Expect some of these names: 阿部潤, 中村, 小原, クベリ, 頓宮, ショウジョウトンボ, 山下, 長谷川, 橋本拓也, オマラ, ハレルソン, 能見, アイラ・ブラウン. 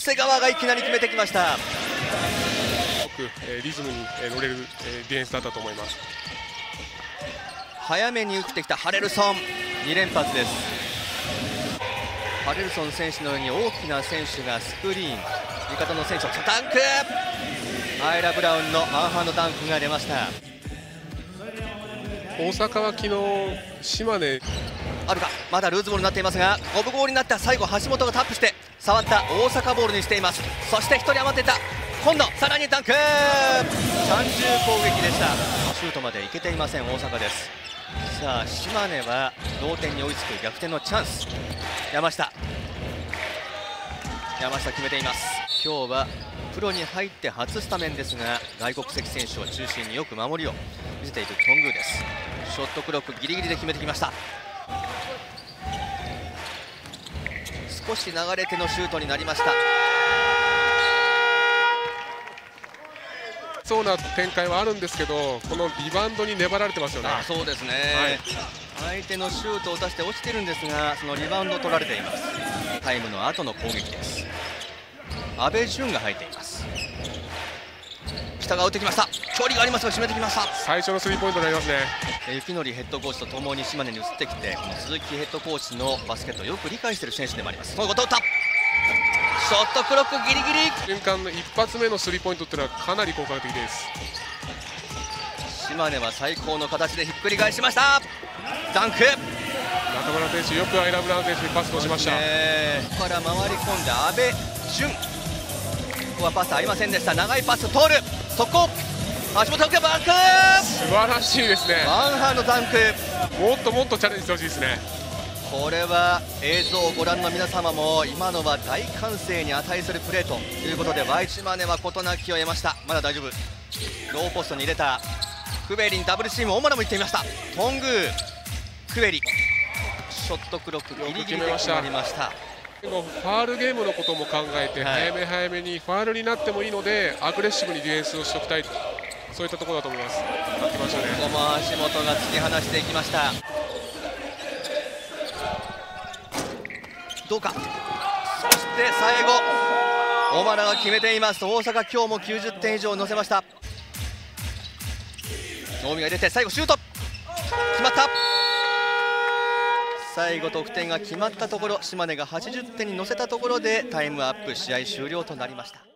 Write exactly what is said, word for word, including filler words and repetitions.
長谷川がいきなり決めてきました。リズムに乗れるディフェンスだったと思います。早めに打ってきたハレルソン、に連発です。ハレルソン選手のように大きな選手がスクリーン、味方の選手をダンク、アイラ・ブラウンのアンハンドダンクが出ました。大阪は昨日島根あるか、まだルーズボールになっていますが、ゴブゴールになった最後橋本がタップして触った大阪ボールにしています。そしてひとり余っていた、今度さらにダンク、三重攻撃でした。シュートまでいけていません大阪です。さあ島根は同点に追いつく逆転のチャンス。山下山下決めています。今日はプロに入って初スタメンですが、外国籍選手を中心によく守りを見せている頓宮です。ショットクロックギリギリで決めてきました。少し流れ手のシュートになりました。そうな展開はあるんですけど、このリバウンドに粘られてますよね。あ、そうですね、はい、相手のシュートを出して落ちてるんですが、そのリバウンドを取られています。タイムの後の攻撃です。阿部潤が入っています。北が打ってきました。距離がありますが決めてきました。最初のスリーポイントになりますね。幸則ヘッドコーチとともに島根に移ってきて、この鈴木ヘッドコーチのバスケットをよく理解している選手でもあります。このこと打ったショットクロックギリギリ、瞬間の一発目のスリーポイントっていうのはかなり効果的です。島根は最高の形でひっくり返しました。ダンク、中村選手よくアイラ・ブラウン選手にパスをしました。ここから回り込んだ阿部潤、ここはパスありませんでした。長いパス通る、そこ橋本拓也バック、素晴らしいですね。ワンハンドダンク、もっともっとチャレンジしてほしいですね。これは映像をご覧の皆様も今のは大歓声に値するプレーということで、ワイチマネは事なきを得ました。まだ大丈夫、ローポストに入れたクベリにダブルチーム、オマラも行ってみました。トングークベリ、ショットクロックギリギリで決まりました。ファールゲームのことも考えて、早め早めにファールになってもいいのでアグレッシブにディフェンスをしておきたい、そういったところだと思います。ここも橋本が突き放していきました。どうか、そして最後小原が決めています。大阪今日もきゅうじゅってん以上乗せました。能見が入れて最後シュート決まった。最後得点が決まったところ、島根がはちじゅってんに乗せたところでタイムアップ、試合終了となりました。